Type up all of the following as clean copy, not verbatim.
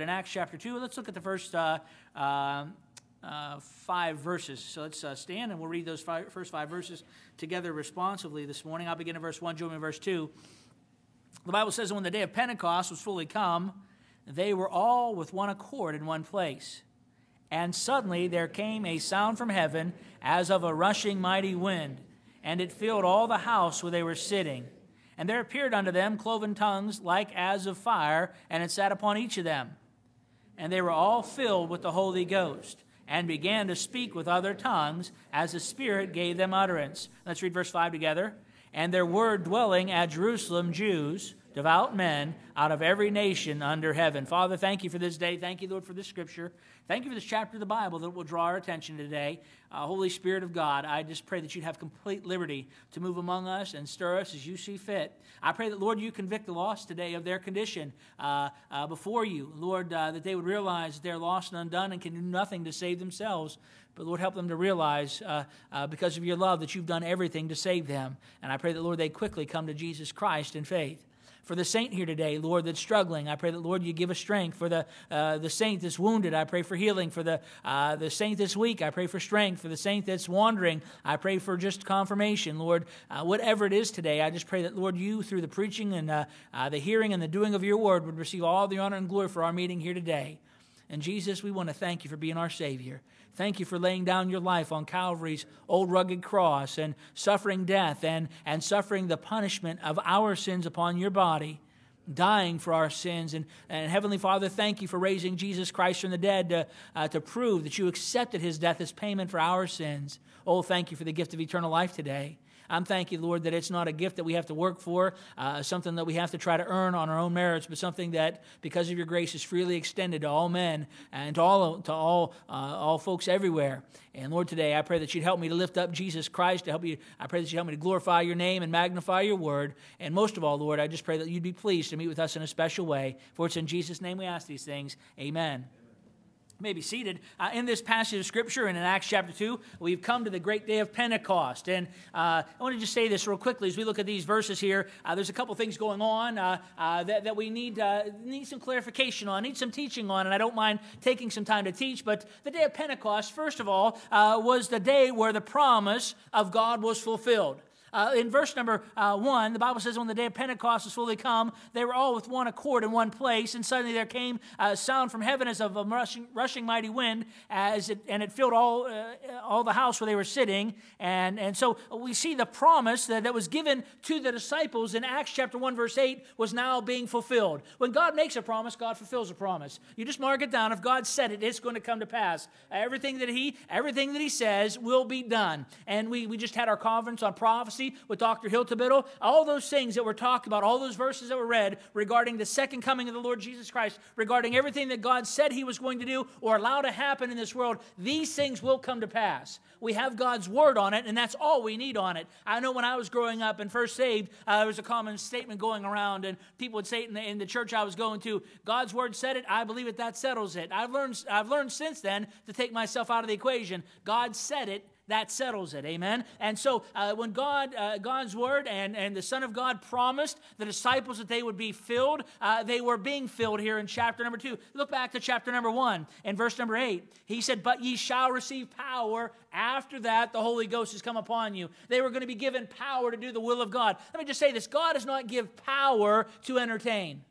In Acts chapter 2, let's look at the first 5 verses. So let's stand and we'll read those first five verses together responsively this morning. I'll begin in verse 1, join me in verse 2. The Bible says, "And when the day of Pentecost was fully come, they were all with one accord in one place. And suddenly there came a sound from heaven as of a rushing mighty wind, and it filled all the house where they were sitting. And there appeared unto them cloven tongues like as of fire, and it sat upon each of them. And they were all filled with the Holy Ghost and began to speak with other tongues as the Spirit gave them utterance." Let's read verse 5 together. "And there were dwelling at Jerusalem Jews, devout men, out of every nation under heaven." Father, thank you for this day. Thank you, Lord, for this scripture. Thank you for this chapter of the Bible that will draw our attention today. Holy Spirit of God, I just pray that you'd have complete liberty to move among us and stir us as you see fit. I pray that, Lord, you convict the lost today of their condition before you. Lord, that they would realize that they're lost and undone and can do nothing to save themselves. But, Lord, help them to realize because of your love that you've done everything to save them. And I pray that, Lord, they quickly come to Jesus Christ in faith. For the saint here today, Lord, that's struggling, I pray that, Lord, you give us strength. For the saint that's wounded, I pray for healing. For the saint that's weak, I pray for strength. For the saint that's wandering, I pray for just confirmation. Lord, whatever it is today, I just pray that, Lord, you, through the preaching and the hearing and the doing of your word, would receive all the honor and glory for our meeting here today. And, Jesus, we want to thank you for being our Savior. Thank you for laying down your life on Calvary's old rugged cross and suffering death and suffering the punishment of our sins upon your body, dying for our sins. And Heavenly Father, thank you for raising Jesus Christ from the dead to prove that you accepted his death as payment for our sins. Oh, thank you for the gift of eternal life today. I'm thanking you, Lord, that it's not a gift that we have to work for, something that we have to try to earn on our own merits, but something that, because of your grace, is freely extended to all men and to all folks everywhere. And Lord, today I pray that you'd help me to lift up Jesus Christ. I pray that you help me to glorify your name and magnify your word. And most of all, Lord, I just pray that you'd be pleased to meet with us in a special way. For it's in Jesus' name we ask these things. Amen. May be seated. In this passage of Scripture and in Acts chapter 2, we've come to the great day of Pentecost. And I want to just say this real quickly as we look at these verses here. There's a couple things going on that we need some clarification on, need some teaching on, and I don't mind taking some time to teach. But the day of Pentecost, first of all, was the day where the promise of God was fulfilled. In verse number 1, the Bible says, "When the day of Pentecost was fully come, they were all with one accord in one place, and suddenly there came a sound from heaven as of a rushing mighty wind, and it filled all the house where they were sitting." And so we see the promise that was given to the disciples in Acts chapter 1, verse 8, was now being fulfilled. When God makes a promise, God fulfills a promise. You just mark it down. If God said it, it's going to come to pass. Everything that he says will be done. And we just had our conference on prophecy with Dr. Hiltabiddle. All those things that were talked about, all those verses that were read regarding the second coming of the Lord Jesus Christ, regarding everything that God said he was going to do or allow to happen in this world, these things will come to pass. We have God's word on it, and that's all we need on it. I know when I was growing up and first saved, there was a common statement going around, and people would say it in the church I was going to, "God's word said it, I believe it, that settles it." I've learned since then to take myself out of the equation. God said it, that settles it, amen? And so when God's word and the Son of God promised the disciples that they would be filled, they were being filled here in chapter number 2. Look back to chapter number 1 and verse number 8. He said, "But ye shall receive power. After that, the Holy Ghost has come upon you." They were going to be given power to do the will of God. Let me just say this. God does not give power to entertain.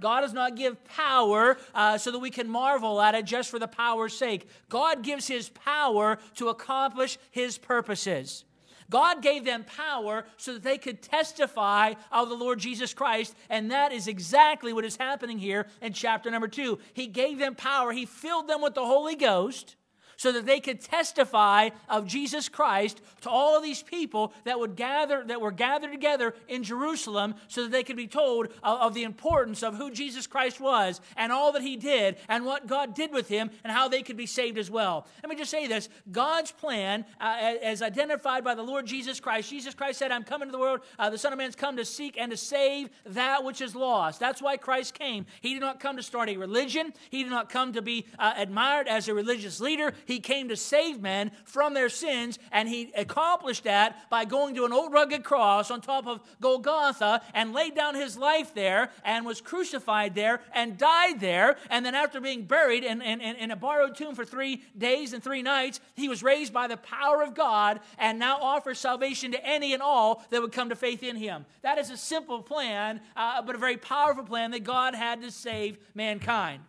God does not give power so that we can marvel at it just for the power's sake. God gives his power to accomplish his purposes. God gave them power so that they could testify of the Lord Jesus Christ, and that is exactly what is happening here in chapter number 2. He gave them power. He filled them with the Holy Ghost so that they could testify of Jesus Christ to all of these people that were gathered together in Jerusalem, so that they could be told of the importance of who Jesus Christ was and all that he did and what God did with him and how they could be saved as well. Let me just say this. God's plan, as identified by the Lord Jesus Christ, Jesus Christ said, "I'm coming to the world. The Son of Man's come to seek and to save that which is lost." That's why Christ came. He did not come to start a religion. He did not come to be admired as a religious leader. He came to save men from their sins, and he accomplished that by going to an old rugged cross on top of Golgotha and laid down his life there and was crucified there and died there. And then after being buried in a borrowed tomb for 3 days and 3 nights, he was raised by the power of God and now offers salvation to any and all that would come to faith in him. That is a simple plan, but a very powerful plan that God had to save mankind.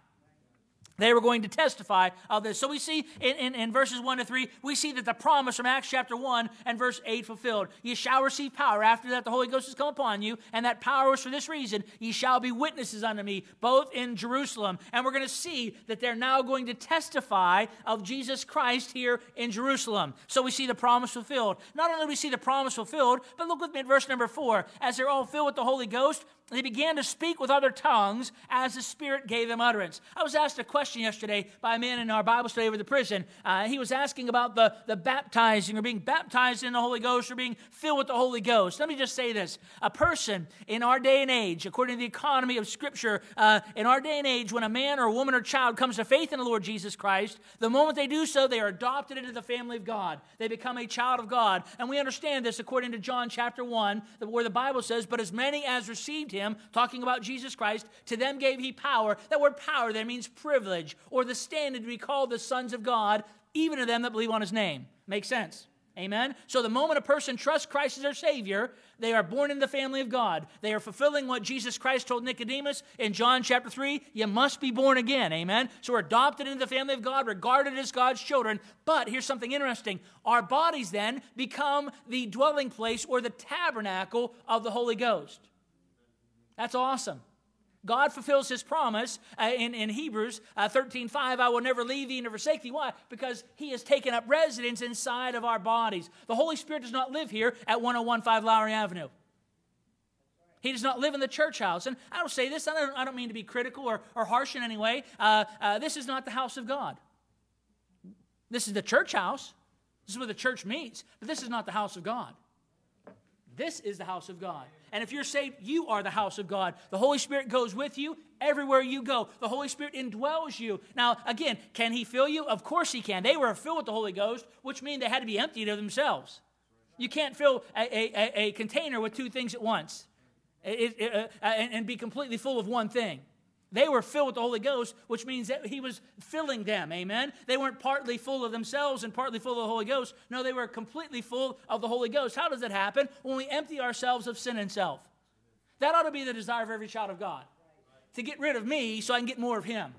They were going to testify of this. So we see in verses 1 to 3, we see that the promise from Acts chapter 1 and verse 8 fulfilled. Ye shall receive power. After that, the Holy Ghost has come upon you, and that power is for this reason. Ye shall be witnesses unto me, both in Jerusalem. And we're going to see that they're now going to testify of Jesus Christ here in Jerusalem. So we see the promise fulfilled. Not only do we see the promise fulfilled, but look with me at verse number 4. As they're all filled with the Holy Ghost, they began to speak with other tongues as the Spirit gave them utterance. I was asked a question yesterday by a man in our Bible study over the prison. He was asking about the baptizing or being baptized in the Holy Ghost or being filled with the Holy Ghost. Let me just say this. A person in our day and age, according to the economy of Scripture, in our day and age, when a man or a woman or child comes to faith in the Lord Jesus Christ, the moment they do so, they are adopted into the family of God. They become a child of God. And we understand this according to John chapter 1, where the Bible says, "But as many as received him," talking about Jesus Christ, "to them gave he power." That word power there means privilege or the standard to be called the sons of God, even to them that believe on his name. Makes sense? Amen? So the moment a person trusts Christ as their Savior, they are born in the family of God. They are fulfilling what Jesus Christ told Nicodemus in John chapter 3, "You must be born again." Amen? So we're adopted into the family of God, regarded as God's children. But here's something interesting. Our bodies then become the dwelling place or the tabernacle of the Holy Ghost. That's awesome. God fulfills his promise in Hebrews 13:5, "I will never leave thee, never forsake thee." Why? Because he has taken up residence inside of our bodies. The Holy Spirit does not live here at 1015 Lowry Avenue. He does not live in the church house. And I will say this, I don't mean to be critical or harsh in any way. This is not the house of God. This is the church house. This is where the church meets. But this is not the house of God. This is the house of God. And if you're saved, you are the house of God. The Holy Spirit goes with you everywhere you go. The Holy Spirit indwells you. Now, again, can he fill you? Of course he can. They were filled with the Holy Ghost, which means they had to be emptied of themselves. You can't fill a container with two things at once and be completely full of one thing. They were filled with the Holy Ghost, which means that he was filling them, amen? They weren't partly full of themselves and partly full of the Holy Ghost. No, they were completely full of the Holy Ghost. How does that happen? When we empty ourselves of sin and self. That ought to be the desire of every child of God, to get rid of me so I can get more of him.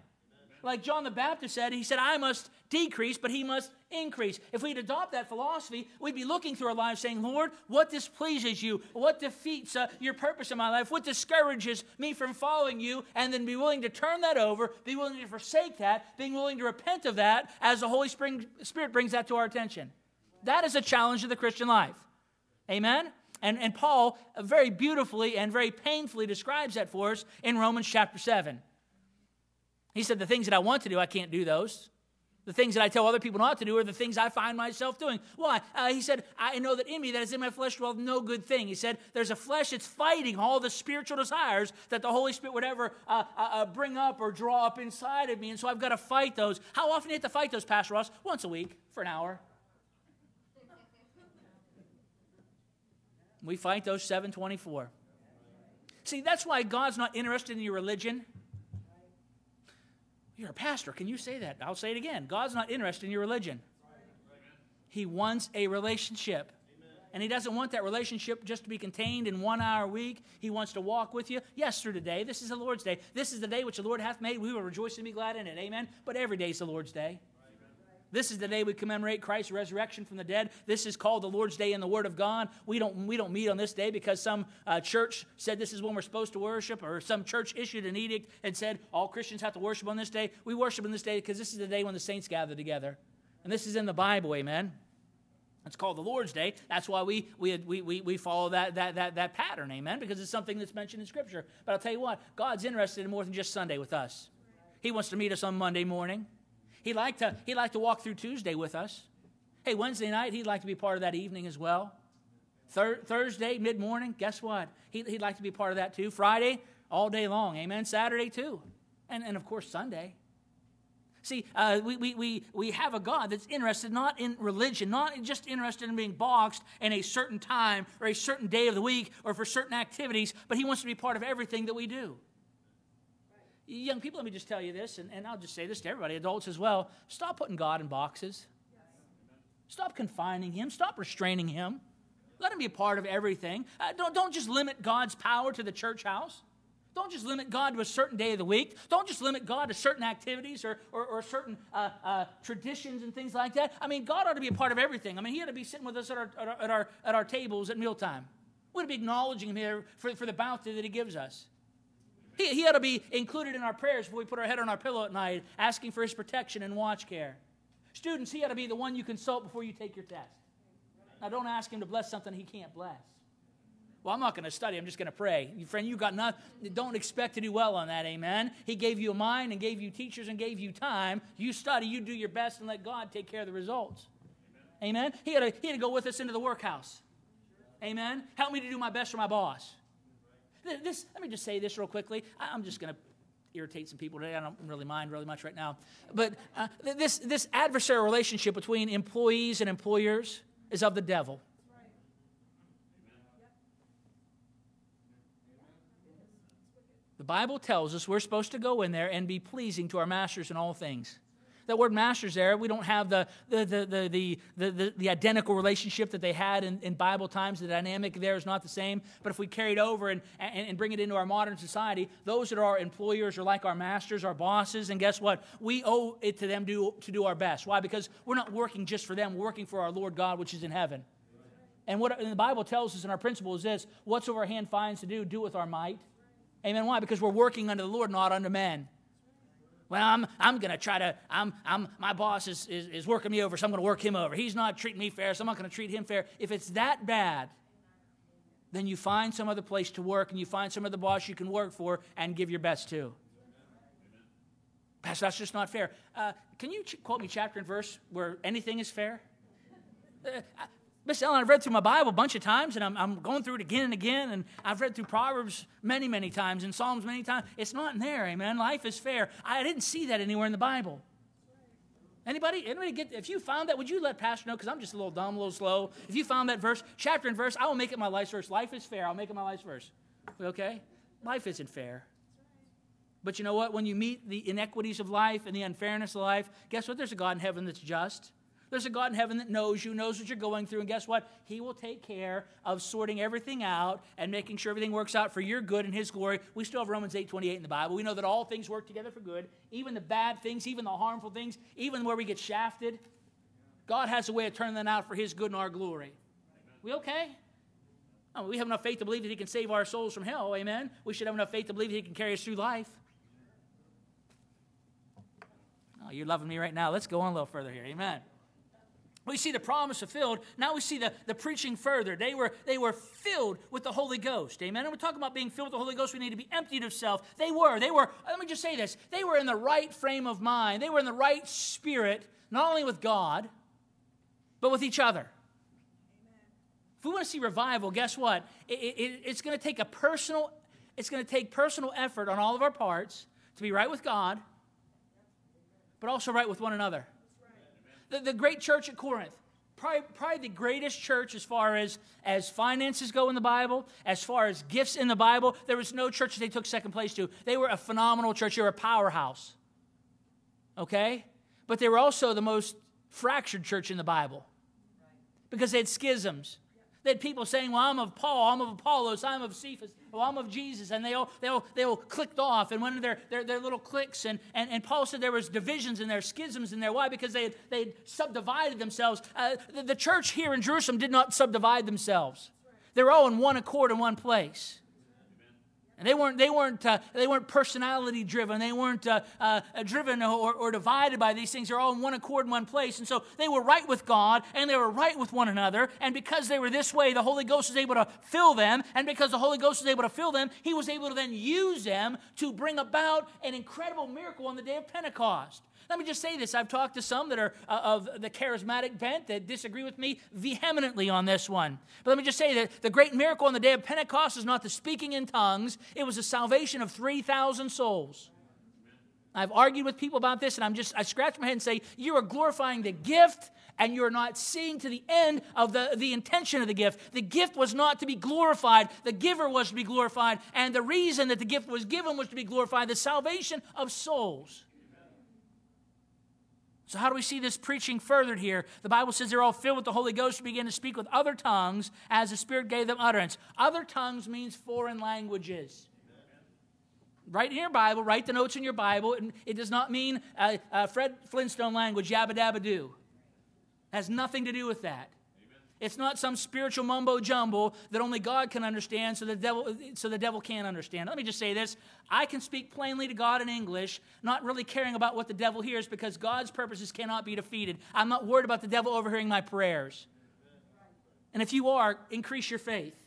Like John the Baptist said, he said, "I must decrease, but he must increase." If we'd adopt that philosophy, we'd be looking through our lives saying, "Lord, what displeases you? What defeats your purpose in my life? What discourages me from following you?" And then be willing to turn that over, be willing to forsake that, being willing to repent of that as the Holy Spirit brings that to our attention. That is a challenge of the Christian life. Amen? And Paul very beautifully and very painfully describes that for us in Romans chapter 7. He said, "The things that I want to do, I can't do those. The things that I tell other people not to do are the things I find myself doing." Why? He said, "I know that in me, that is in my flesh, dwelleth no good thing." He said, there's a flesh that's fighting all the spiritual desires that the Holy Spirit would ever bring up or draw up inside of me, and so I've got to fight those. How often do you have to fight those, Pastor Ross? Once a week for an hour. We fight those 7/24. See, that's why God's not interested in your religion. You're a pastor. Can you say that? I'll say it again. God's not interested in your religion. He wants a relationship. And he doesn't want that relationship just to be contained in 1 hour a week. He wants to walk with you. Yes, through the day. This is the Lord's day. This is the day which the Lord hath made. We will rejoice and be glad in it. Amen? But every day is the Lord's day. This is the day we commemorate Christ's resurrection from the dead. This is called the Lord's Day in the Word of God. We don't meet on this day because some church said this is when we're supposed to worship, or some church issued an edict and said all Christians have to worship on this day. We worship on this day because this is the day when the saints gather together. And this is in the Bible, amen? It's called the Lord's Day. That's why we follow that pattern, amen? Because it's something that's mentioned in Scripture. But I'll tell you what, God's interested in more than just Sunday with us. He wants to meet us on Monday morning. He'd like to walk through Tuesday with us. Hey, Wednesday night, he'd like to be part of that evening as well. Thursday, mid-morning, guess what? He'd like to be part of that too. Friday, all day long, amen? Saturday too. And of course, Sunday. See, we have a God that's interested not in religion, not just interested in being boxed in a certain time or a certain day of the week or for certain activities, but he wants to be part of everything that we do. Right. Young people, let me just tell you this, and I'll just say this to everybody, adults as well. Stop putting God in boxes. Yes. Stop confining him. Stop restraining him. Let him be a part of everything. Don't just limit God's power to the church house. Don't just limit God to a certain day of the week. Don't just limit God to certain activities or certain traditions and things like that. I mean, God ought to be a part of everything. I mean, he ought to be sitting with us at our tables at mealtime. We ought to be acknowledging him here for the bounty that he gives us. He ought to be included in our prayers before we put our head on our pillow at night, asking for his protection and watch care. Students, he ought to be the one you consult before you take your test. Now, don't ask him to bless something he can't bless. Well, I'm not going to study. I'm just going to pray. Friend, you got nothing. Don't expect to do well on that, amen? He gave you a mind and gave you teachers and gave you time. You study. You do your best and let God take care of the results. Amen? He had to go with us into the workhouse. Amen? Help me to do my best for my boss. Let me just say this real quickly. I'm just going to irritate some people today. I don't really mind really much right now. But this adversarial relationship between employees and employers is of the devil. The Bible tells us we're supposed to go in there and be pleasing to our masters in all things. That word masters there, we don't have the identical relationship that they had in Bible times. The dynamic there is not the same. But if we carry it over and bring it into our modern society, those that are our employers are like our masters, our bosses. And guess what? We owe it to them to do our best. Why? Because we're not working just for them. We're working for our Lord God, which is in heaven. And what the Bible tells us in our principle is this: whatsoever our hand finds to do, do with our might. Amen. Why? Because we're working under the Lord, not under man. Well, I'm going to try to, my boss is working me over, so I'm going to work him over. He's not treating me fair, so I'm not going to treat him fair. If it's that bad, then you find some other place to work, and you find some other boss you can work for and give your best to. Pastor, that's just not fair. Can you quote me chapter and verse where anything is fair? Miss Ellen, I've read through my Bible a bunch of times, and I'm going through it again and again, and I've read through Proverbs many, many times and Psalms many times. It's not in there, amen. Life is fair. I didn't see that anywhere in the Bible. Anybody get, if you found that, would you let Pastor know? Because I'm just a little dumb, a little slow. If you found that verse, chapter and verse, I will make it my life's verse. Life is fair. I'll make it my life's verse. Okay? Life isn't fair. But you know what? When you meet the inequities of life and the unfairness of life, guess what? There's a God in heaven that's just. There's a God in heaven that knows you, knows what you're going through, and guess what? He will take care of sorting everything out and making sure everything works out for your good and his glory. We still have Romans 8:28 in the Bible. We know that all things work together for good, even the bad things, even the harmful things, even where we get shafted. God has a way of turning that out for his good and our glory. We okay? Oh, we have enough faith to believe that he can save our souls from hell, amen? We should have enough faith to believe that he can carry us through life. Oh, you're loving me right now. Let's go on a little further here, amen? We see the promise fulfilled. Now we see the preaching further. They were filled with the Holy Ghost. Amen. And we're talking about being filled with the Holy Ghost. We need to be emptied of self. They were, let me just say this. They were in the right frame of mind. They were in the right spirit, not only with God, but with each other. Amen. If we want to see revival, guess what? It's going to take personal effort on all of our parts to be right with God, but also right with one another. The great church at Corinth, probably the greatest church as far as finances go in the Bible, as far as gifts in the Bible. There was no church that they took second place to. They were a phenomenal church. They were a powerhouse, okay? But they were also the most fractured church in the Bible because they had schisms. They had people saying, well, I'm of Paul, I'm of Apollos, I'm of Cephas, well, I'm of Jesus. And they all clicked off and went into their little cliques. And Paul said there was divisions in there, schisms in there. Why? Because they had subdivided themselves. The church here in Jerusalem did not subdivide themselves. They were all in one accord in one place. And they weren't personality driven. They weren't driven or divided by these things. They're all in one accord in one place. And so they were right with God, and they were right with one another. And because they were this way, the Holy Ghost was able to fill them. And because the Holy Ghost was able to fill them, he was able to then use them to bring about an incredible miracle on the day of Pentecost. Let me just say this. I've talked to some that are of the charismatic bent that disagree with me vehemently on this one. But let me just say that the great miracle on the day of Pentecost is not the speaking in tongues. It was the salvation of 3,000 souls. I've argued with people about this, and I scratch my head and say, you are glorifying the gift, and you're not seeing to the end of the intention of the gift. The gift was not to be glorified. The giver was to be glorified. And the reason that the gift was given was to be glorified, the salvation of souls. Amen. So how do we see this preaching furthered here? The Bible says they're all filled with the Holy Ghost and began to speak with other tongues as the Spirit gave them utterance. Other tongues means foreign languages. Right in your Bible, write the notes in your Bible. And it does not mean Fred Flintstone language, yabba dabba doo. Has nothing to do with that. Amen. It's not some spiritual mumbo jumbo that only God can understand, so the devil can't understand. Let me just say this: I can speak plainly to God in English, not really caring about what the devil hears, because God's purposes cannot be defeated. I'm not worried about the devil overhearing my prayers. Amen. And if you are, increase your faith.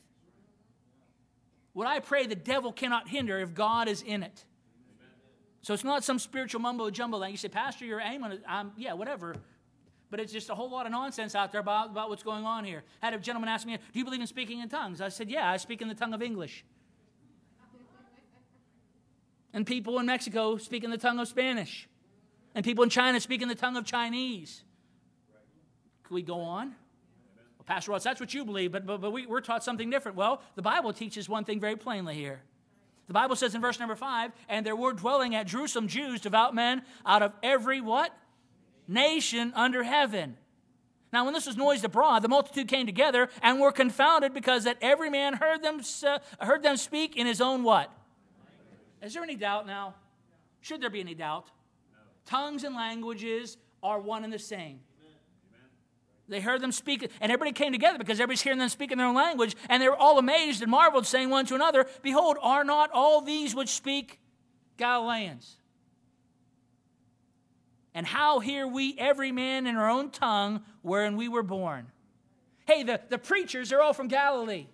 What I pray, the devil cannot hinder if God is in it. Amen. So it's not some spiritual mumbo-jumbo thing. You say, Pastor, you're aiming, yeah, whatever. But it's just a whole lot of nonsense out there about what's going on here. I had a gentleman ask me, do you believe in speaking in tongues? I said, yeah, I speak in the tongue of English. And people in Mexico speak in the tongue of Spanish. And people in China speak in the tongue of Chinese. Could we go on? Pastor Ross, that's what you believe, but we're taught something different. Well, the Bible teaches one thing very plainly here. The Bible says in verse number 5, and there were dwelling at Jerusalem Jews, devout men, out of every what? Nation under heaven. Now, when this was noised abroad, the multitude came together and were confounded, because that every man heard them speak in his own what? Is there any doubt now? Should there be any doubt? No. Tongues and languages are one and the same. They heard them speak, and everybody came together because everybody's hearing them speak in their own language, and they were all amazed and marveled, saying one to another, behold, are not all these which speak Galileans? And how hear we every man in our own tongue wherein we were born? Hey, the preachers are all from Galilee.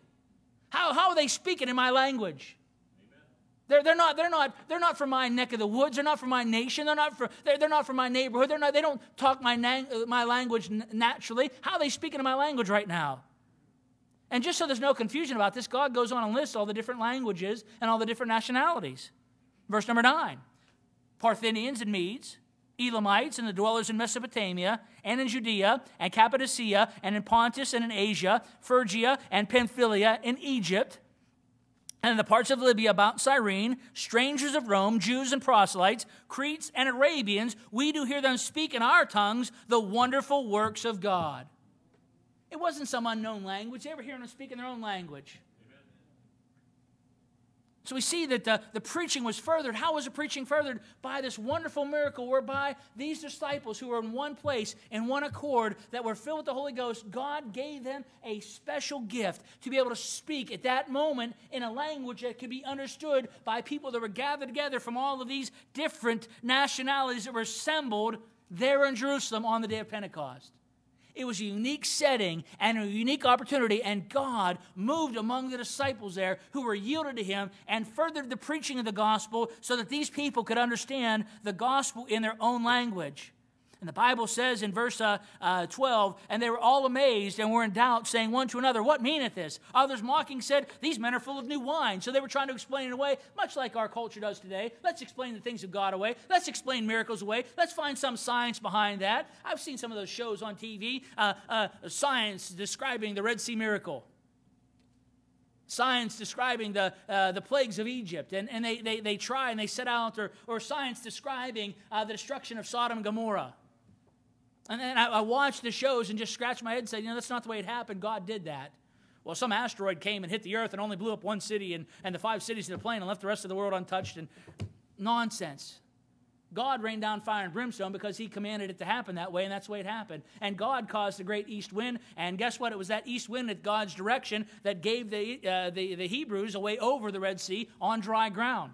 How are they speaking in my language? They're not from my neck of the woods. They're not from my nation. They're not from my neighborhood. They don't talk my language naturally. How are they speaking in my language right now? And just so there's no confusion about this, God goes on and lists all the different languages and all the different nationalities. Verse number 9: Parthians and Medes, Elamites and the dwellers in Mesopotamia and in Judea and Cappadocia and in Pontus and in Asia, Phrygia and Pamphylia in Egypt. And in the parts of Libya about Cyrene, strangers of Rome, Jews and proselytes, Cretes and Arabians, we do hear them speak in our tongues the wonderful works of God. It wasn't some unknown language. They were hearing them speak in their own language. Amen. So we see that the preaching was furthered. How was the preaching furthered? By this wonderful miracle whereby these disciples who were in one place, in one accord, that were filled with the Holy Ghost, God gave them a special gift to be able to speak at that moment in a language that could be understood by people that were gathered together from all of these different nationalities that were assembled there in Jerusalem on the day of Pentecost. It was a unique setting and a unique opportunity, and God moved among the disciples there who were yielded to Him and furthered the preaching of the gospel so that these people could understand the gospel in their own language. And the Bible says in verse 12, and they were all amazed and were in doubt, saying one to another, what meaneth this? Others mocking said, these men are full of new wine. So they were trying to explain it away, much like our culture does today. Let's explain the things of God away. Let's explain miracles away. Let's find some science behind that. I've seen some of those shows on TV, science describing the Red Sea miracle. Science describing the plagues of Egypt, and they try and they set out, or science describing the destruction of Sodom and Gomorrah. And I watched the shows and just scratched my head and said, you know, that's not the way it happened. God did that. Well, some asteroid came and hit the earth and only blew up one city and the 5 cities in the plain and left the rest of the world untouched. And nonsense. God rained down fire and brimstone because He commanded it to happen that way, and that's the way it happened. And God caused the great east wind, and guess what? It was that east wind at God's direction that gave the Hebrews a way over the Red Sea on dry ground.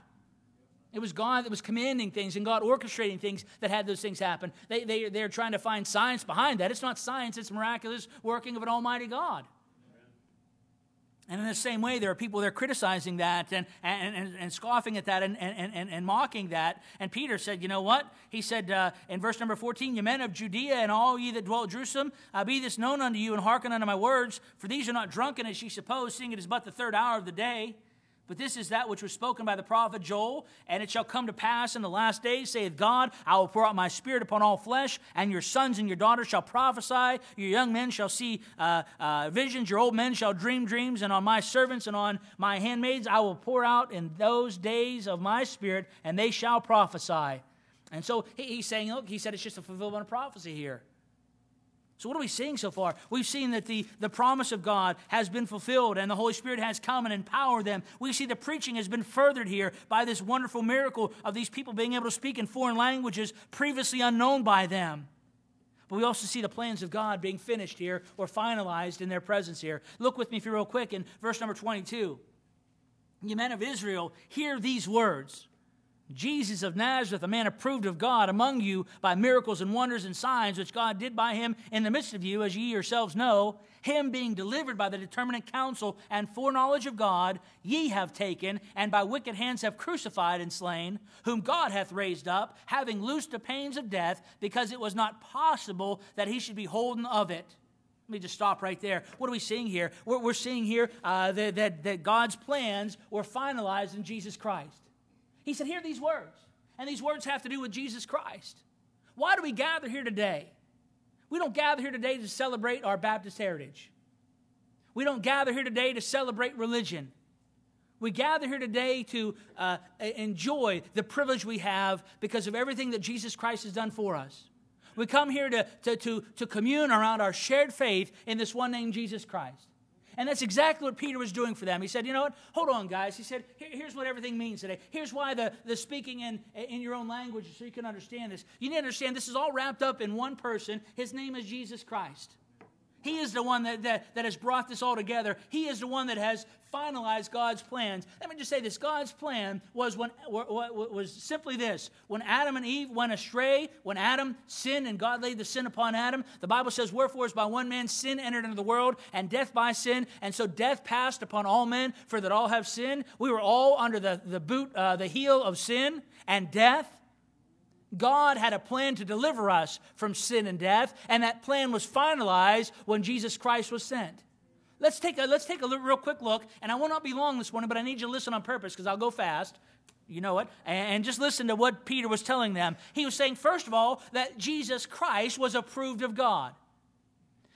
It was God that was commanding things and God orchestrating things that had those things happen. They're trying to find science behind that. It's not science, it's miraculous working of an almighty God. And in the same way, there are people that are criticizing that and scoffing at that and mocking that. And Peter said, you know what? He said in verse number 14, ye men of Judea and all ye that dwell at Jerusalem, be this known unto you and hearken unto my words, for these are not drunken as ye suppose, seeing it is but the 3rd hour of the day. But this is that which was spoken by the prophet Joel, and it shall come to pass in the last days, saith God, I will pour out my spirit upon all flesh, and your sons and your daughters shall prophesy, your young men shall see visions, your old men shall dream dreams, and on my servants and on my handmaids I will pour out in those days of my spirit, and they shall prophesy. And so he's saying, look, he said it's just a fulfillment of prophecy here. So what are we seeing so far? We've seen that the promise of God has been fulfilled and the Holy Spirit has come and empowered them. We see the preaching has been furthered here by this wonderful miracle of these people being able to speak in foreign languages previously unknown by them. But we also see the plans of God being finished here or finalized in their presence here. Look with me if you real quick in verse number 22. Ye men of Israel, hear these words. Jesus of Nazareth, a man approved of God among you by miracles and wonders and signs which God did by him in the midst of you, as ye yourselves know, him being delivered by the determinate counsel and foreknowledge of God, ye have taken, and by wicked hands have crucified and slain, whom God hath raised up, having loosed the pains of death, because it was not possible that he should be holden of it. Let me just stop right there. What are we seeing here? We're seeing here that God's plans were finalized in Jesus Christ. He said, hear these words, and these words have to do with Jesus Christ. Why do we gather here today? We don't gather here today to celebrate our Baptist heritage. We don't gather here today to celebrate religion. We gather here today to enjoy the privilege we have because of everything that Jesus Christ has done for us. We come here to commune around our shared faith in this one named Jesus Christ. And that's exactly what Peter was doing for them. He said, you know what? Hold on, guys. He said, here's what everything means today. Here's why the speaking in your own language so you can understand this. You need to understand this is all wrapped up in one person. His name is Jesus Christ. He is the one that has brought this all together. He is the one that has finalized God's plans. Let me just say this. God's plan was simply this. When Adam and Eve went astray, when Adam sinned and God laid the sin upon Adam, the Bible says, wherefore is by one man sin entered into the world, and death by sin. And so death passed upon all men, for that all have sinned. We were all under the heel of sin and death. God had a plan to deliver us from sin and death, and that plan was finalized when Jesus Christ was sent. Let's take a real quick look, and I will not be long this morning, but I need you to listen on purpose because I'll go fast. You know it. And just listen to what Peter was telling them. He was saying, first of all, that Jesus Christ was approved of God.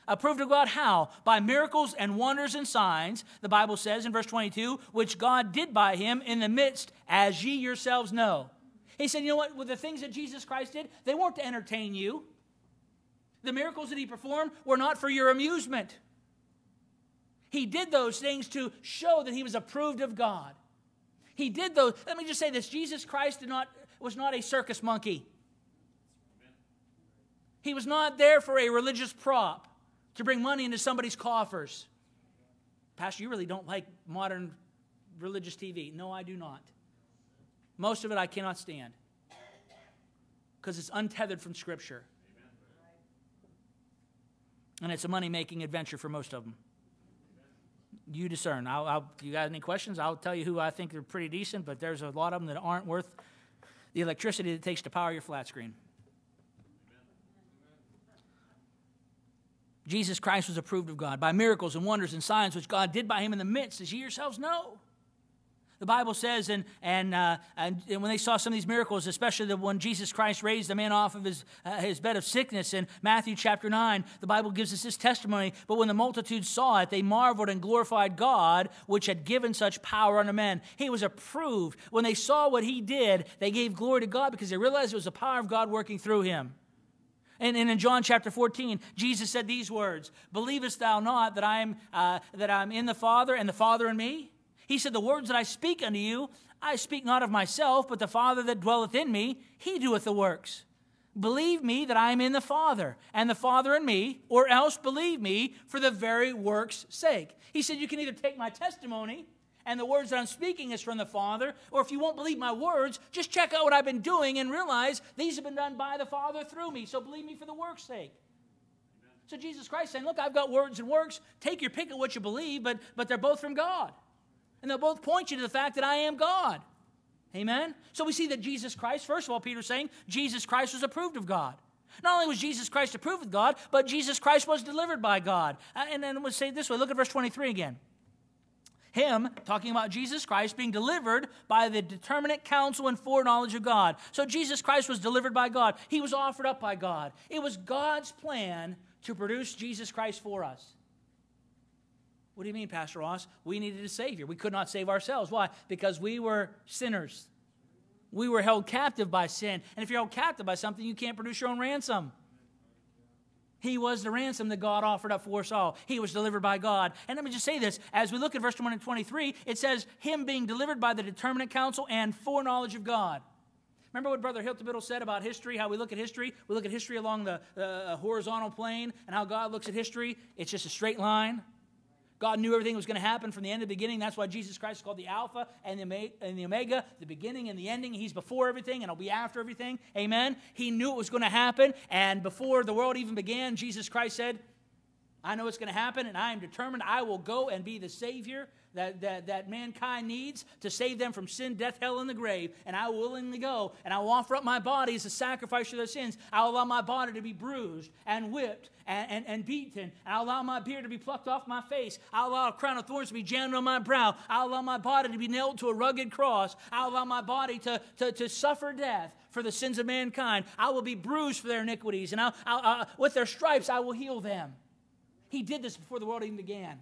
Approved of God how? By miracles and wonders and signs, the Bible says in verse 22, which God did by him in the midst, as ye yourselves know. He said, you know what, with the things that Jesus Christ did, they weren't to entertain you. The miracles that he performed were not for your amusement. He did those things to show that he was approved of God. He did those. Let me just say this. Jesus Christ was not a circus monkey. He was not there for a religious prop to bring money into somebody's coffers. Pastor, you really don't like modern religious TV. No, I do not. Most of it I cannot stand because it's untethered from Scripture. Amen. And it's a money-making adventure for most of them. Amen. You discern. You got any questions? I'll tell you who I think are pretty decent, but there's a lot of them that aren't worth the electricity that it takes to power your flat screen. Amen. Jesus Christ was approved of God by miracles and wonders and signs which God did by him in the midst, as ye yourselves know. The Bible says, and when they saw some of these miracles, especially when Jesus Christ raised the man off of his bed of sickness in Matthew chapter 9, the Bible gives us this testimony, but when the multitude saw it, they marveled and glorified God, which had given such power unto men. He was approved. When they saw what he did, they gave glory to God because they realized it was the power of God working through him. And in John chapter 14, Jesus said these words, believest thou not that I am in the Father and the Father in me? He said, the words that I speak unto you, I speak not of myself, but the Father that dwelleth in me, he doeth the works. Believe me that I am in the Father, and the Father in me, or else believe me for the very works' sake. He said, you can either take my testimony, and the words that I'm speaking is from the Father, or if you won't believe my words, just check out what I've been doing and realize these have been done by the Father through me, so believe me for the works' sake. Amen. So Jesus Christ saying, look, I've got words and works. Take your pick of what you believe, but they're both from God. And they'll both point you to the fact that I am God. Amen? So we see that Jesus Christ, first of all, Peter's saying, Jesus Christ was approved of God. Not only was Jesus Christ approved of God, but Jesus Christ was delivered by God. And then we'll say it this way. Look at verse 23 again. him, talking about Jesus Christ, being delivered by the determinate counsel and foreknowledge of God. So Jesus Christ was delivered by God. He was offered up by God. It was God's plan to produce Jesus Christ for us. What do you mean, Pastor Ross? We needed a Savior. We could not save ourselves. Why? Because we were sinners. We were held captive by sin. And if you're held captive by something, you can't produce your own ransom. He was the ransom that God offered up for us all. He was delivered by God. And let me just say this. As we look at verse 21 and 23, it says, him being delivered by the determinate counsel and foreknowledge of God. Remember what Brother Hiltabiddle said about history, how we look at history? We look at history along the horizontal plane and how God looks at history. It's just a straight line. God knew everything was going to happen from the end to the beginning. That's why Jesus Christ is called the Alpha and the Omega, the beginning and the ending. He's before everything, and he'll be after everything. Amen? He knew it was going to happen, and before the world even began, Jesus Christ said, I know it's going to happen, and I am determined I will go and be the Savior that mankind needs to save them from sin, death, hell, and the grave, and I will willingly go, and I will offer up my body as a sacrifice for their sins. I will allow my body to be bruised and whipped and beaten. I'll allow my beard to be plucked off my face. I'll allow a crown of thorns to be jammed on my brow. I'll allow my body to be nailed to a rugged cross. I'll allow my body to suffer death for the sins of mankind. I will be bruised for their iniquities, and with their stripes I will heal them. He did this before the world even began.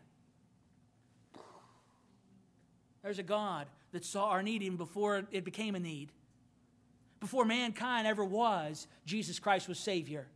There's a God that saw our need even before it became a need. Before mankind ever was, Jesus Christ was Savior.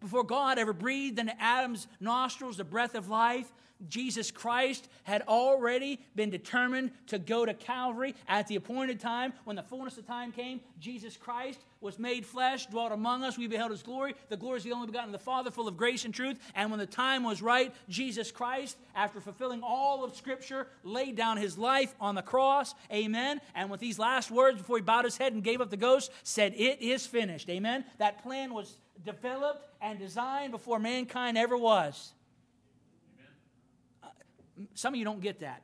Before God ever breathed into Adam's nostrils the breath of life, Jesus Christ had already been determined to go to Calvary at the appointed time. When the fullness of time came, Jesus Christ was made flesh, dwelt among us. We beheld his glory. The glory is the only begotten of the Father, full of grace and truth. And when the time was right, Jesus Christ, after fulfilling all of Scripture, laid down his life on the cross. Amen. And with these last words, before he bowed his head and gave up the ghost, said, it is finished. Amen. That plan was developed and designed before mankind ever was. Some of you don't get that,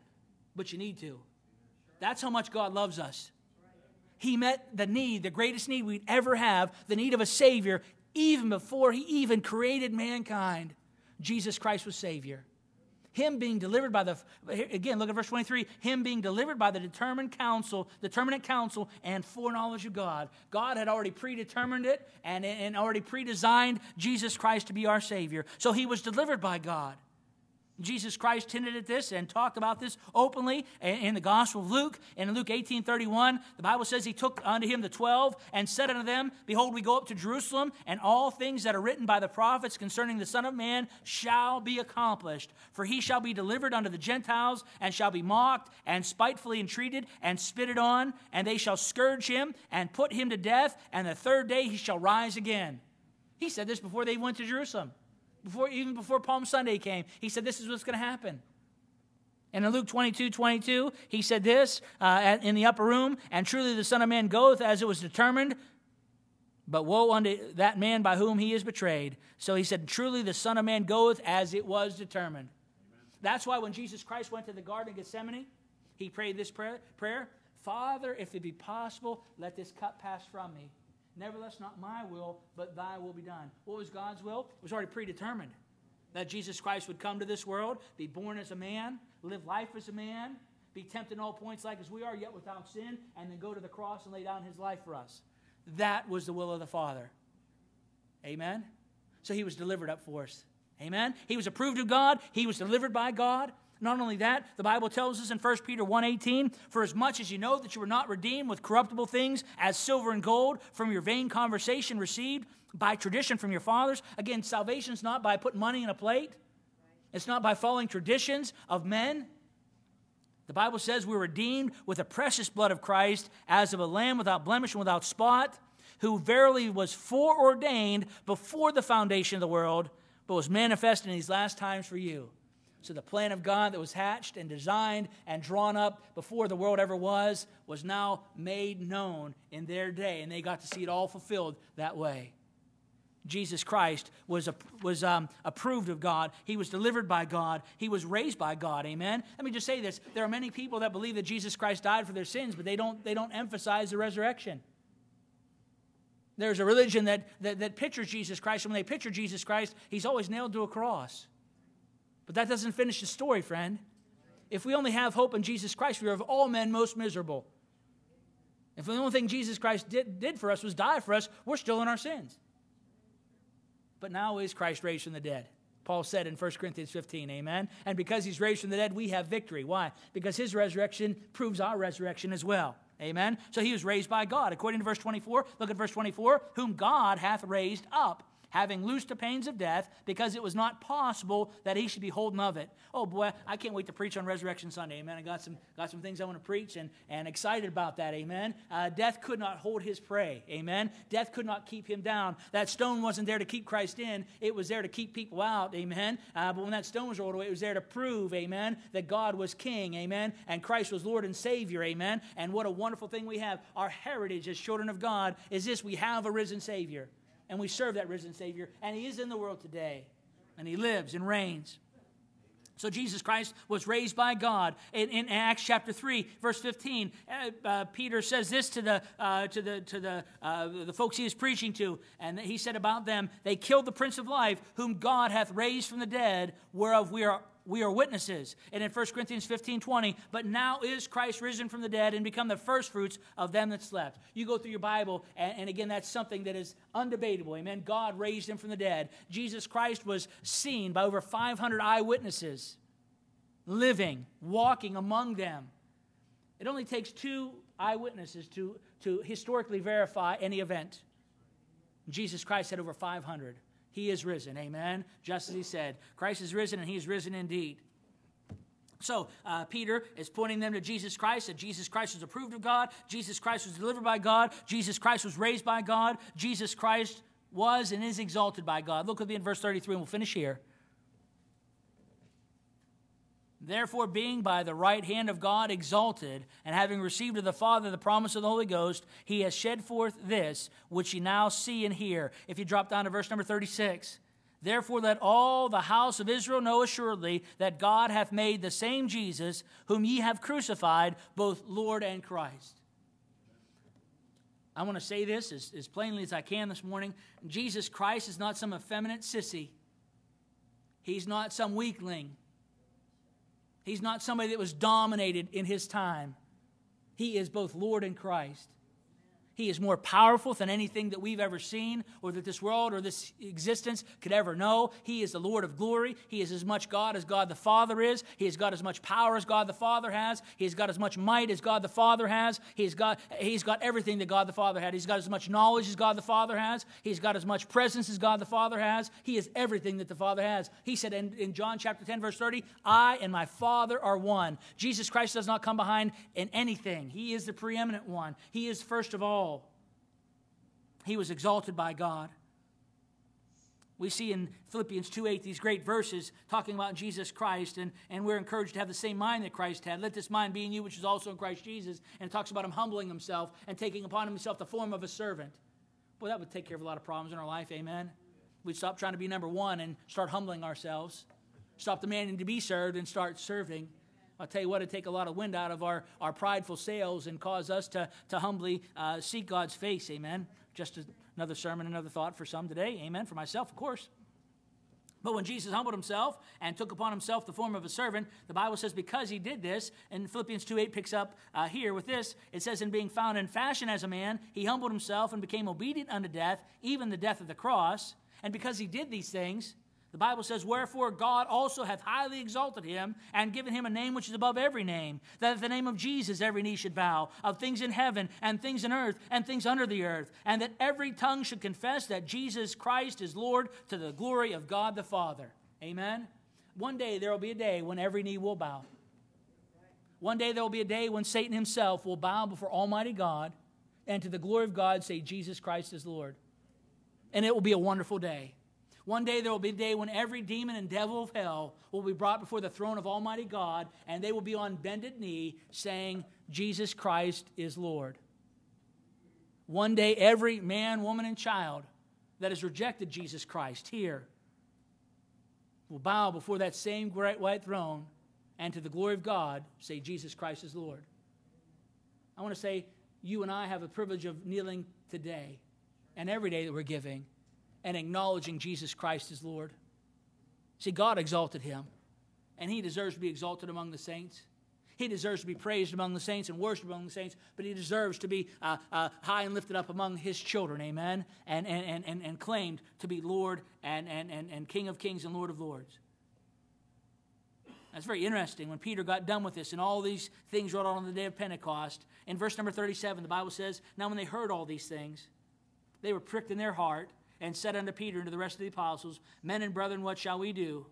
but you need to. That's how much God loves us. He met the need, the greatest need we'd ever have, the need of a Savior, even before he even created mankind. Jesus Christ was Savior. Him being delivered by again, look at verse 23, him being delivered by the determinate counsel and foreknowledge of God. God had already predetermined it and already predesigned Jesus Christ to be our Savior. So he was delivered by God. Jesus Christ hinted at this and talked about this openly in the Gospel of Luke. In Luke 18:31, the Bible says, he took unto him the 12 and said unto them, behold, we go up to Jerusalem, and all things that are written by the prophets concerning the Son of Man shall be accomplished. For he shall be delivered unto the Gentiles, and shall be mocked, and spitefully entreated, and spitted on, and they shall scourge him, and put him to death, and the third day he shall rise again. He said this before they went to Jerusalem. Even before Palm Sunday came, he said, this is what's going to happen. And in Luke 22:22, he said this in the upper room, and truly the Son of Man goeth as it was determined, but woe unto that man by whom he is betrayed. So he said, truly the Son of Man goeth as it was determined. Amen. That's why when Jesus Christ went to the Garden of Gethsemane, he prayed this prayer, Father, if it be possible, let this cup pass from me. Nevertheless, not my will, but thy will be done. What was God's will? It was already predetermined that Jesus Christ would come to this world, be born as a man, live life as a man, be tempted in all points like as we are, yet without sin, and then go to the cross and lay down his life for us. That was the will of the Father. Amen? So he was delivered up for us. Amen? He was approved of God. He was delivered by God. Not only that, the Bible tells us in 1 Peter 1:18, for as much as you know that you were not redeemed with corruptible things as silver and gold from your vain conversation received by tradition from your fathers. Again, salvation's not by putting money in a plate. It's not by following traditions of men. The Bible says we're redeemed with the precious blood of Christ as of a lamb without blemish and without spot, who verily was foreordained before the foundation of the world, but was manifested in these last times for you. So the plan of God that was hatched and designed and drawn up before the world ever was now made known in their day, and they got to see it all fulfilled that way. Jesus Christ was approved of God. He was delivered by God. He was raised by God. Amen? Let me just say this. There are many people that believe that Jesus Christ died for their sins, but they don't emphasize the resurrection. There's a religion that pictures Jesus Christ, and when they picture Jesus Christ, he's always nailed to a cross. But that doesn't finish the story, friend. If we only have hope in Jesus Christ, we are of all men most miserable. If the only thing Jesus Christ did for us was die for us, we're still in our sins. But now is Christ raised from the dead. Paul said in 1 Corinthians 15, amen? And because he's raised from the dead, we have victory. Why? Because his resurrection proves our resurrection as well. Amen? So he was raised by God. According to verse 24, look at verse 24, whom God hath raised up, having loosed the pains of death, because it was not possible that he should be holden of it. Oh boy, I can't wait to preach on Resurrection Sunday, amen? I got some things I want to preach and excited about that, amen? Death could not hold his prey, amen? Death could not keep him down. That stone wasn't there to keep Christ in. It was there to keep people out, amen? But when that stone was rolled away, it was there to prove, amen, that God was king, amen? And Christ was Lord and Savior, amen? And what a wonderful thing we have. Our heritage as children of God is this: we have a risen Savior. And we serve that risen Savior. And he is in the world today. And he lives and reigns. So Jesus Christ was raised by God. In Acts chapter 3, verse 15, Peter says this to the folks he is preaching to. And he said about them, they killed the Prince of Life, whom God hath raised from the dead, whereof we are witnesses. And in 1 Corinthians 15, 20, but now is Christ risen from the dead and become the firstfruits of them that slept. You go through your Bible, and again, that's something that is undebatable. Amen. God raised him from the dead. Jesus Christ was seen by over 500 eyewitnesses, living, walking among them. It only takes two eyewitnesses to historically verify any event. Jesus Christ had over 500. He is risen, amen? Just as he said, Christ is risen and he is risen indeed. So Peter is pointing them to Jesus Christ, that Jesus Christ was approved of God, Jesus Christ was delivered by God, Jesus Christ was raised by God, Jesus Christ was and is exalted by God. Look with me in verse 33 and we'll finish here. Therefore, being by the right hand of God exalted, and having received of the Father the promise of the Holy Ghost, he has shed forth this, which ye now see and hear. If you drop down to verse number 36, therefore let all the house of Israel know assuredly that God hath made the same Jesus, whom ye have crucified, both Lord and Christ. I want to say this as plainly as I can this morning. Jesus Christ is not some effeminate sissy. He's not some weakling. He's not somebody that was dominated in his time. He is both Lord and Christ. He is more powerful than anything that we've ever seen or that this world or this existence could ever know. He is the Lord of glory. He is as much God as God the Father is. He has got as much power as God the Father has. He has got as much might as God the Father has. He's got everything that God the Father had. He's got as much knowledge as God the Father has. He's got as much presence as God the Father has. He is everything that the Father has. He said in John chapter 10, verse 30, I and my Father are one. Jesus Christ does not come behind in anything. He is the preeminent one. He is first of all. He was exalted by God. We see in Philippians 2:8 these great verses talking about Jesus Christ, and we're encouraged to have the same mind that Christ had. Let this mind be in you, which is also in Christ Jesus. And it talks about him humbling himself and taking upon himself the form of a servant. Boy, that would take care of a lot of problems in our life, amen? We'd stop trying to be number one and start humbling ourselves. Stop demanding to be served and start serving. I'll tell you what, it'd take a lot of wind out of our prideful sails and cause us to humbly seek God's face, amen? Just another sermon, another thought for some today, amen? For myself, of course. But when Jesus humbled himself and took upon himself the form of a servant, the Bible says because he did this, and Philippians 2:8 picks up here with this, it says, in being found in fashion as a man, he humbled himself and became obedient unto death, even the death of the cross. And because he did these things, the Bible says, wherefore God also hath highly exalted him and given him a name which is above every name, that at the name of Jesus every knee should bow, of things in heaven and things in earth and things under the earth, and that every tongue should confess that Jesus Christ is Lord, to the glory of God the Father. Amen? One day there will be a day when every knee will bow. One day there will be a day when Satan himself will bow before Almighty God and to the glory of God say Jesus Christ is Lord. And it will be a wonderful day. One day there will be a day when every demon and devil of hell will be brought before the throne of Almighty God, and they will be on bended knee saying, Jesus Christ is Lord. One day every man, woman, and child that has rejected Jesus Christ here will bow before that same great white throne and to the glory of God say, Jesus Christ is Lord. I want to say you and I have the privilege of kneeling today and every day that we're giving and acknowledging Jesus Christ as Lord. See, God exalted him. and he deserves to be exalted among the saints. He deserves to be praised among the saints and worshipped among the saints, but he deserves to be high and lifted up among his children, amen, and claimed to be Lord and King of kings and Lord of lords. That's very interesting. When Peter got done with this and all these things wrote on the day of Pentecost, in verse number 37, the Bible says, "Now when they heard all these things, they were pricked in their heart and said unto Peter and to the rest of the apostles, Men and brethren, what shall we do?"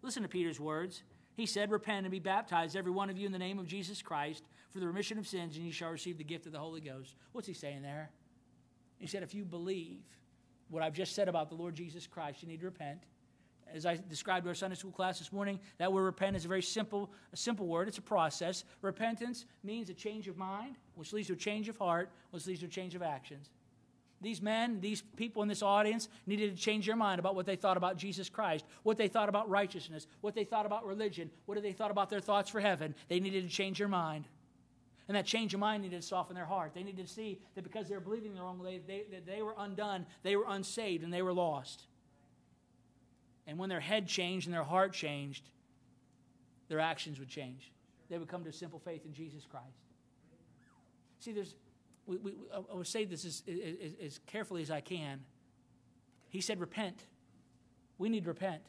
Listen to Peter's words. He said, "Repent and be baptized, every one of you, in the name of Jesus Christ, for the remission of sins, and you shall receive the gift of the Holy Ghost." What's he saying there? He said, if you believe what I've just said about the Lord Jesus Christ, you need to repent. As I described to our Sunday school class this morning, that word repent is a very simple word. It's a process. Repentance means a change of mind, which leads to a change of heart, which leads to a change of actions. These men, these people in this audience needed to change their mind about what they thought about Jesus Christ, what they thought about righteousness, what they thought about religion, what they thought about their thoughts for heaven. They needed to change their mind. And that change of mind needed to soften their heart. They needed to see that because they were believing the wrong way, that they were undone, they were unsaved, and they were lost. And when their head changed and their heart changed, their actions would change. They would come to simple faith in Jesus Christ. See, there's... I will say this as carefully as I can. He said, repent. We need to repent.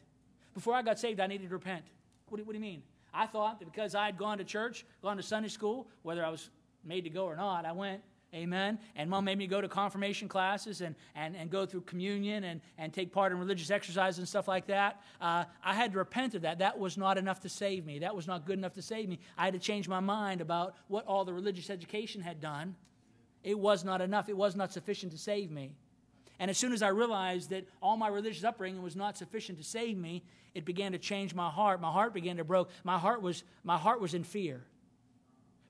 Before I got saved, I needed to repent. What do you mean? I thought that because I had gone to church, gone to Sunday school, whether I was made to go or not, I went, amen, and Mom made me go to confirmation classes and go through communion and take part in religious exercises and stuff like that. I had to repent of that. That was not enough to save me. That was not good enough to save me. I had to change my mind about what all the religious education had done. It was not enough. It was not sufficient to save me. And as soon as I realized that all my religious upbringing was not sufficient to save me, it began to change my heart. My heart began to broke. My heart was in fear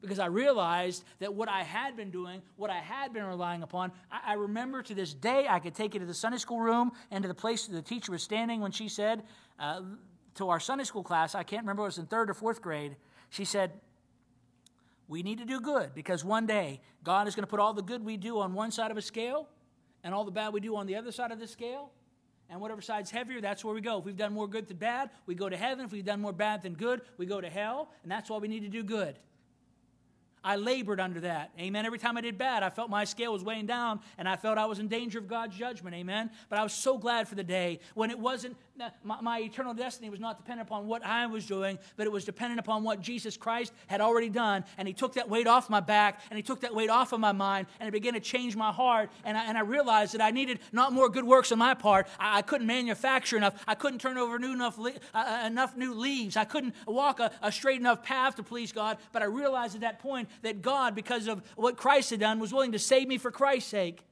because I realized that what I had been doing, what I had been relying upon, I remember to this day I could take it to the Sunday school room and to the place that the teacher was standing when she said to our Sunday school class, I can't remember if it was in third or fourth grade, she said, "We need to do good because one day God is going to put all the good we do on one side of a scale and all the bad we do on the other side of the scale. And whatever side's heavier, that's where we go. If we've done more good than bad, we go to heaven. If we've done more bad than good, we go to hell. And that's why we need to do good." I labored under that. Amen. Every time I did bad, I felt my scale was weighing down, and I felt I was in danger of God's judgment. Amen. But I was so glad for the day when it wasn't, my eternal destiny was not dependent upon what I was doing, but it was dependent upon what Jesus Christ had already done. And he took that weight off my back, and he took that weight off of my mind, and it began to change my heart. And I realized that I needed not more good works on my part. I couldn't manufacture enough. I couldn't turn over enough new leaves. I couldn't walk a straight enough path to please God. But I realized at that point that God, because of what Christ had done, was willing to save me for Christ's sake.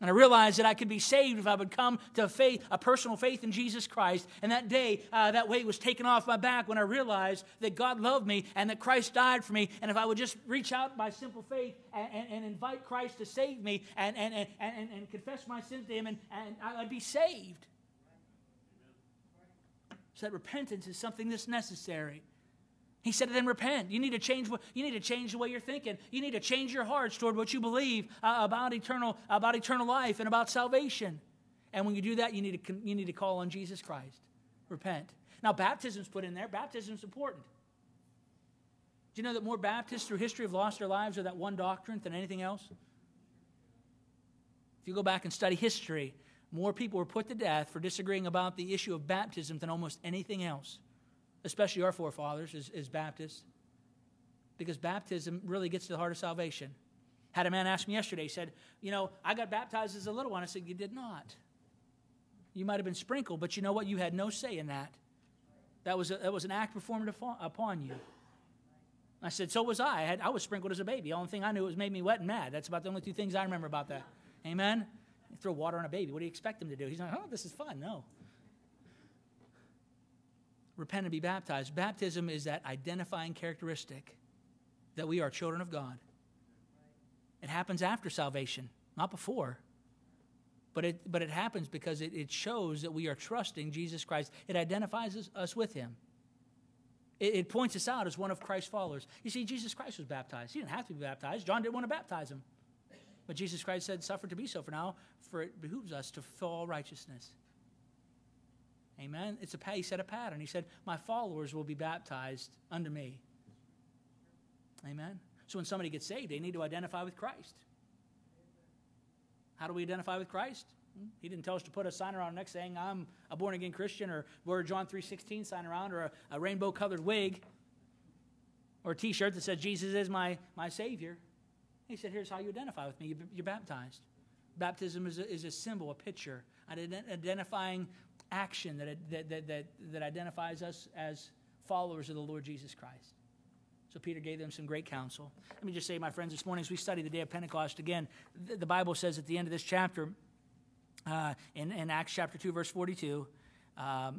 And I realized that I could be saved if I would come to faith, a personal faith in Jesus Christ. And that day, that weight was taken off my back when I realized that God loved me and that Christ died for me. And if I would just reach out by simple faith and invite Christ to save me and confess my sins to him, and I'd be saved. So that repentance is something that's necessary. He said, then repent. You need to change the way you're thinking. You need to change your hearts toward what you believe about eternal life and about salvation. And when you do that, you need to call on Jesus Christ. Repent. Now, baptism's put in there. Baptism's important. Do you know that more Baptists through history have lost their lives to that one doctrine than anything else? If you go back and study history, more people were put to death for disagreeing about the issue of baptism than almost anything else. Especially our forefathers as Baptists, because baptism really gets to the heart of salvation. Had a man ask me yesterday, he said, "You know, I got baptized as a little one." I said, "You did not. You might have been sprinkled, but you know what? You had no say in that. That was an act performed upon you." I said, "So was I. I was sprinkled as a baby. The only thing I knew was made me wet and mad. That's about the only two things I remember about that." Amen? You throw water on a baby. What do you expect him to do? He's like, "Oh, this is fun." No. Repent and be baptized. Baptism is that identifying characteristic that we are children of God. It happens after salvation, not before. But it happens because it shows that we are trusting Jesus Christ. It identifies us with him. It points us out as one of Christ's followers. You see, Jesus Christ was baptized. He didn't have to be baptized. John didn't want to baptize him. But Jesus Christ said, "Suffer to be so for now, for it behooves us to fulfill all righteousness." Amen? He set a pattern. He said, my followers will be baptized under me. Amen? So when somebody gets saved, they need to identify with Christ. How do we identify with Christ? He didn't tell us to put a sign around our neck saying, I'm a born-again Christian, or wear a John 3:16 sign around, or a rainbow-colored wig, or a T-shirt that says, Jesus is my Savior. He said, here's how you identify with me. You're baptized. Baptism is a symbol, a picture, an identifying action that identifies us as followers of the Lord Jesus Christ. So Peter gave them some great counsel. Let me just say, my friends, this morning as we study the day of Pentecost, again, the Bible says at the end of this chapter, in Acts chapter 2, verse 42, in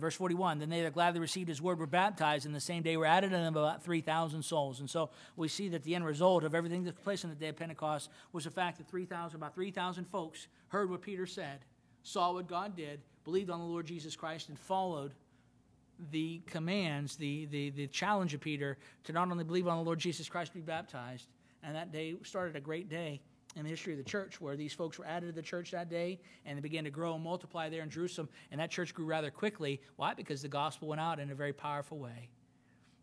verse 41, then they that gladly received his word were baptized, and the same day were added to them about 3,000 souls. And so we see that the end result of everything that took place on the day of Pentecost was the fact that about 3,000 folks heard what Peter said, saw what God did, believed on the Lord Jesus Christ, and followed the commands, the challenge of Peter to not only believe on the Lord Jesus Christ, be baptized. And that day started a great day in the history of the church, where these folks were added to the church that day, and they began to grow and multiply there in Jerusalem, and that church grew rather quickly. Why? Because the gospel went out in a very powerful way.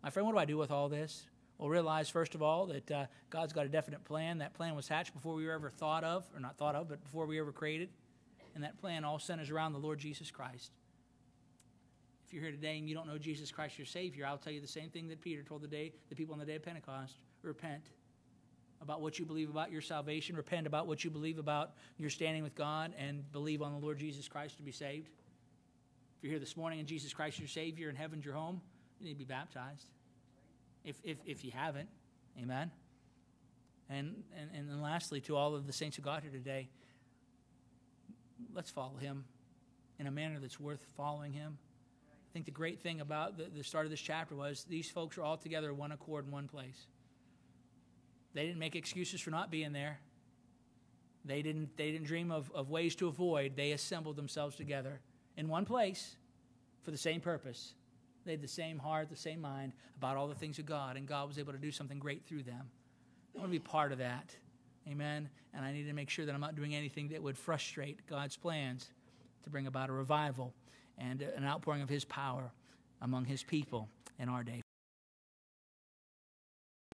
My friend, what do I do with all this? Well, realize, first of all, that God's got a definite plan. That plan was hatched before we were ever thought of, or not thought of, but before we ever created, and that plan all centers around the Lord Jesus Christ. If you're here today and you don't know Jesus Christ your Savior, I'll tell you the same thing that Peter told the people on the day of Pentecost. Repent about what you believe about your salvation, repent about what you believe about your standing with God, and believe on the Lord Jesus Christ to be saved. If you're here this morning and Jesus Christ your Savior and heaven's your home, you need to be baptized. If you haven't, amen. And then lastly, to all of the saints of God here today, let's follow him in a manner that's worth following him. I think the great thing about the start of this chapter was these folks are all together, one accord in one place. They didn't make excuses for not being there. They didn't dream of ways to avoid. They assembled themselves together in one place for the same purpose. They had the same heart, the same mind about all the things of God, and God was able to do something great through them. I want to be part of that. Amen? And I need to make sure that I'm not doing anything that would frustrate God's plans to bring about a revival and an outpouring of his power among his people in our day.